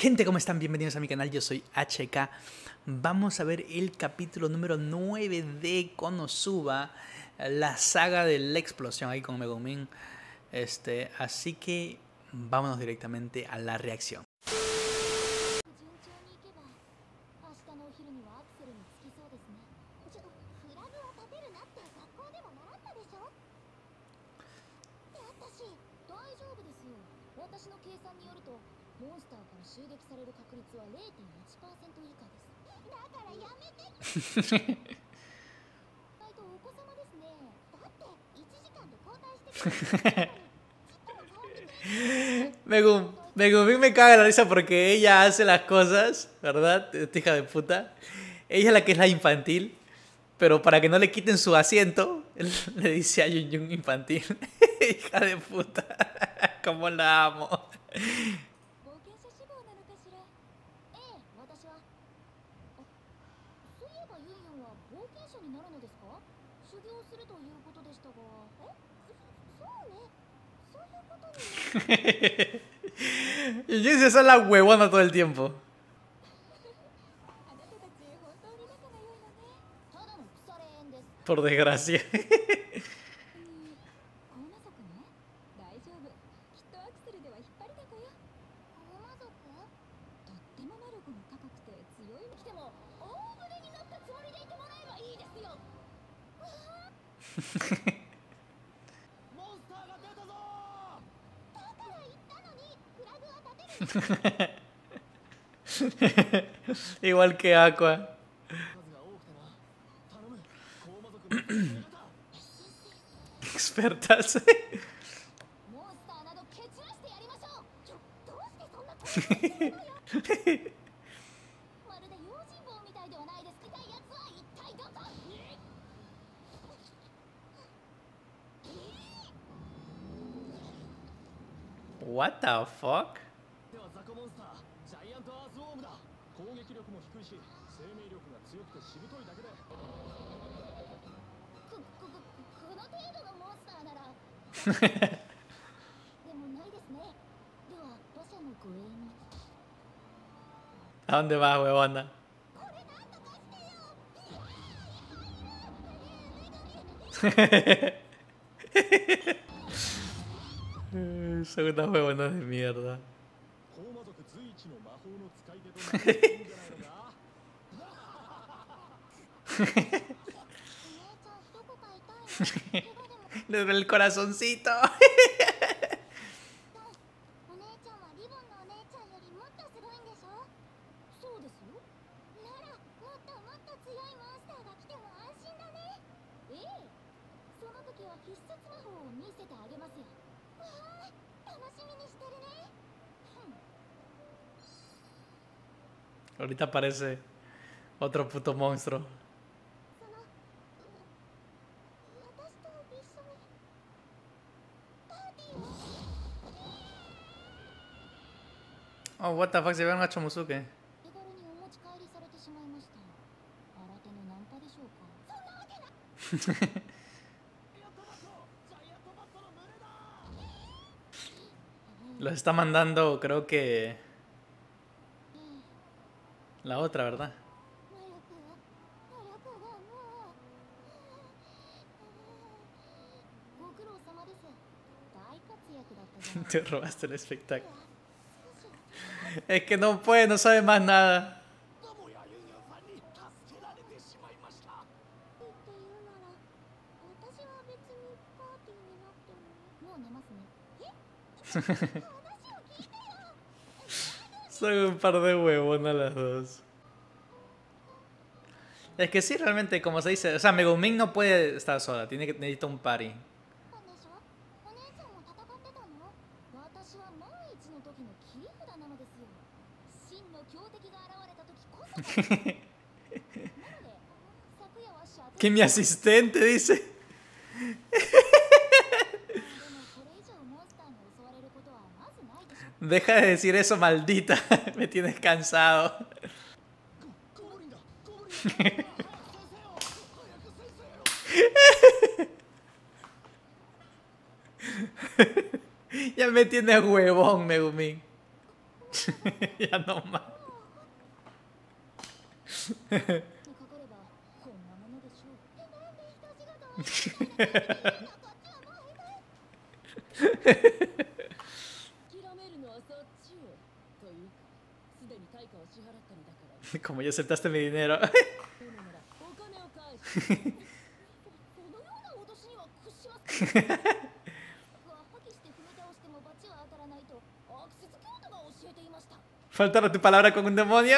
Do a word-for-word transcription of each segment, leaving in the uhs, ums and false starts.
Gente, ¿cómo están? Bienvenidos a mi canal, yo soy H K. Vamos a ver el capítulo número nueve de Konosuba, la saga de la explosión ahí con Megumin. Este, así que vámonos directamente a la reacción. Megumin me, me caga la risa porque ella hace las cosas, ¿verdad? Esta hija de puta. Ella es la que es la infantil, pero para que no le quiten su asiento, él le dice a Yunyun infantil. Hija de puta, como la amo. Y yo se la huevona todo el tiempo. Por desgracia. Igual que Aqua. Expertas. What the fuck? ¿A dónde vas, huevona? Son unas huevonas de mierda. Desde el corazoncito. Ahorita aparece otro puto monstruo. Oh, what the fuck, se vieron a Chomusuke. Los está mandando, creo que... la otra, ¿verdad? Te robaste el espectáculo. Es que no puede, no sabe más nada. Son un par de huevonas las dos. Es que sí, realmente, como se dice, o sea, Megumin no puede estar sola, tiene que necesita un party. Que mi asistente dice. Deja de decir eso, maldita. Me tienes cansado. Ya me tienes huevón, Megumin. Ya no más. Como ya aceptaste mi dinero. Faltará tu palabra con un demonio.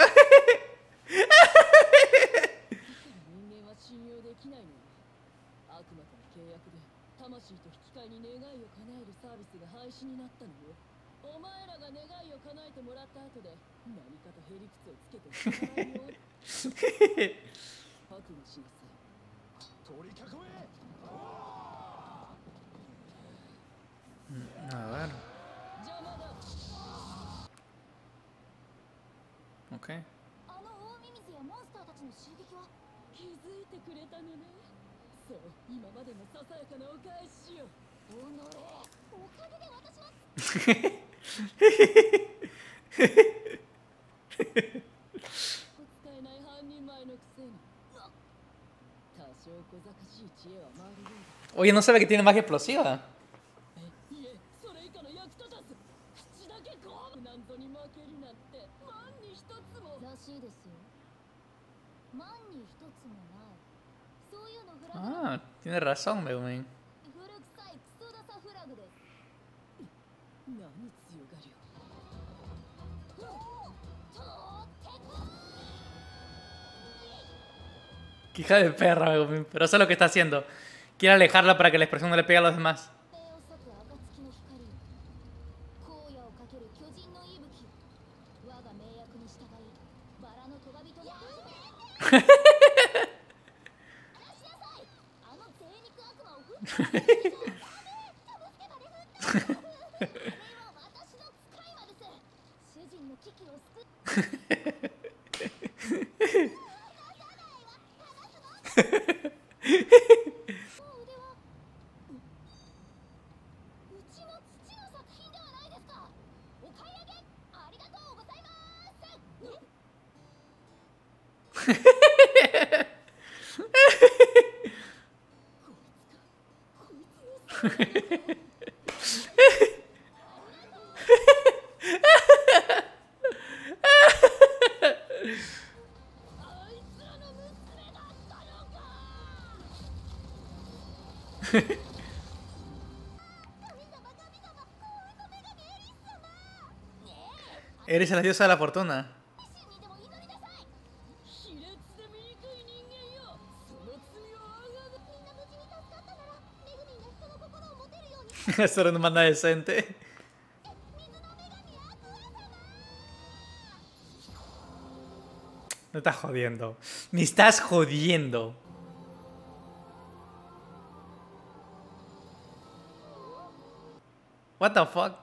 A ver. Ok. Oye, no sabe que tiene magia explosiva. Ah, tiene razón, Megumin. Qué hija de perra, Megumin. Pero eso es lo que está haciendo. Quiere alejarla para que la expresión no le pegue a los demás. Eres la diosa de la fortuna. Eso era una manda decente. Me estás jodiendo. Me estás jodiendo. What the fuck?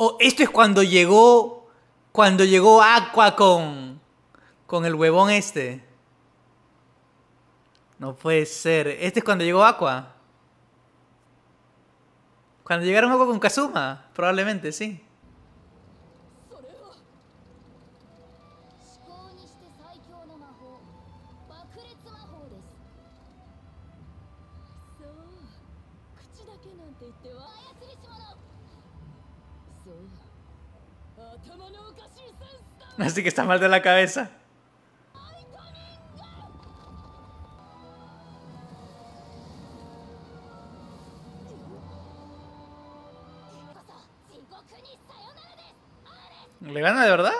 Oh, esto es cuando llegó, cuando llegó Aqua con, con el huevón este. No puede ser. Este es cuando llegó Aqua. Cuando llegaron Aqua con Kazuma, probablemente, sí. Así que está mal de la cabeza. ¿Le gana de verdad?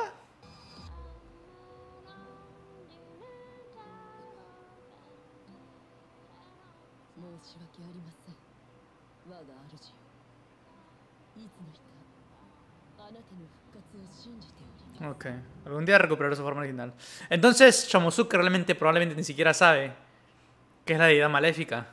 Ok, algún día recuperará su forma original. Entonces, Chomusuke realmente probablemente ni siquiera sabe que es la deidad maléfica.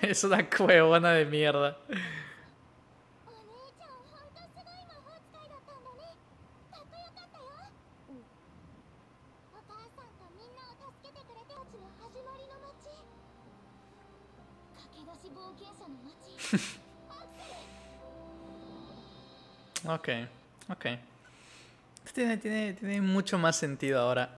Es una cuevona de mierda. Ok, ok. Tiene, tiene, tiene mucho más sentido ahora.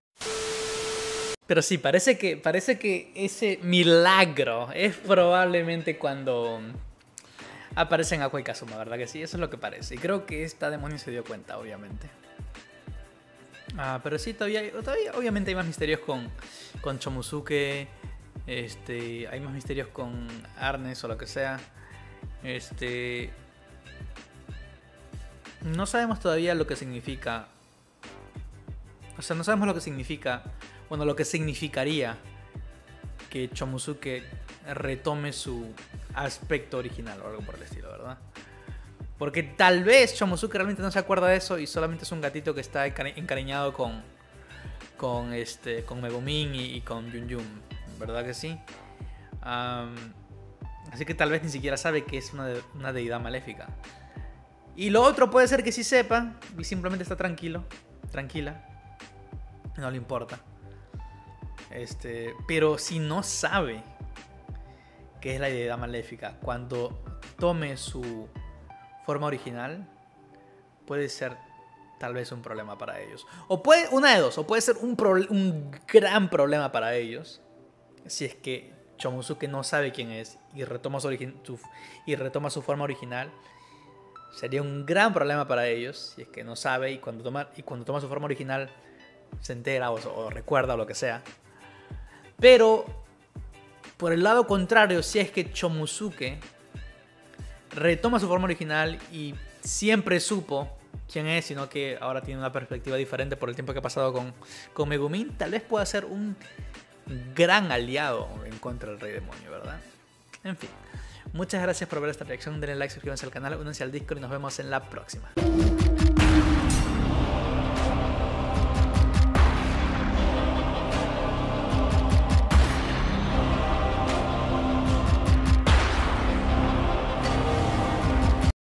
Pero sí, parece que, parece que ese milagro es probablemente cuando aparecen Aqua y Kazuma, ¿verdad que sí? Eso es lo que parece. Y creo que esta demonio se dio cuenta, obviamente. Ah, pero sí, todavía, todavía obviamente hay más misterios con, con Chomusuke. Este, hay más misterios con Arnes o lo que sea. Este... No sabemos todavía lo que significa. O sea, no sabemos lo que significa. Bueno, lo que significaría que Chomusuke retome su aspecto original o algo por el estilo, ¿verdad? Porque tal vez Chomusuke realmente no se acuerda de eso y solamente es un gatito que está encari encariñado con con este con Megumin y, y con Yunyun, ¿verdad que sí? Um, así que tal vez ni siquiera sabe que es una, de una deidad maléfica. Y lo otro puede ser que sí sepa y simplemente está tranquilo, tranquila, no le importa. Este, pero si no sabe que es la deidad maléfica, cuando tome su forma original, puede ser tal vez un problema para ellos. O puede, una de dos, o puede ser un, pro, un gran problema para ellos, si es que Chomusuke no sabe quién es y retoma su, origi su, y retoma su forma original. Sería un gran problema para ellos si es que no sabe y cuando toma, y cuando toma su forma original se entera o, o recuerda o lo que sea. Pero por el lado contrario, si es que Chomusuke retoma su forma original y siempre supo quién es, sino que ahora tiene una perspectiva diferente por el tiempo que ha pasado con, con Megumin, tal vez pueda ser un gran aliado en contra del Rey Demonio, ¿verdad? En fin. Muchas gracias por ver esta reacción, denle like, suscríbanse al canal, únanse al Discord y nos vemos en la próxima.